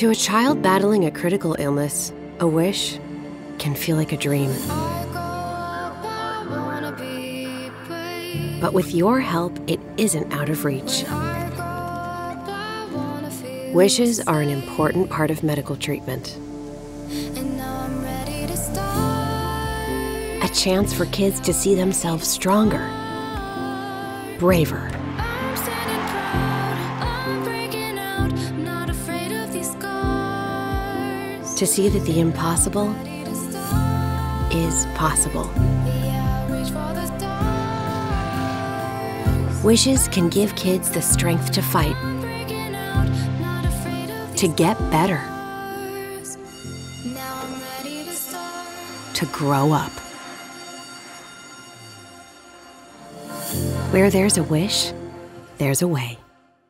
To a child battling a critical illness, a wish can feel like a dream. But with your help, it isn't out of reach. Wishes are an important part of medical treatment. A chance for kids to see themselves stronger, braver, to see that the impossible is possible. Wishes can give kids the strength to fight, to get better, to grow up. Where there's a wish, there's a way.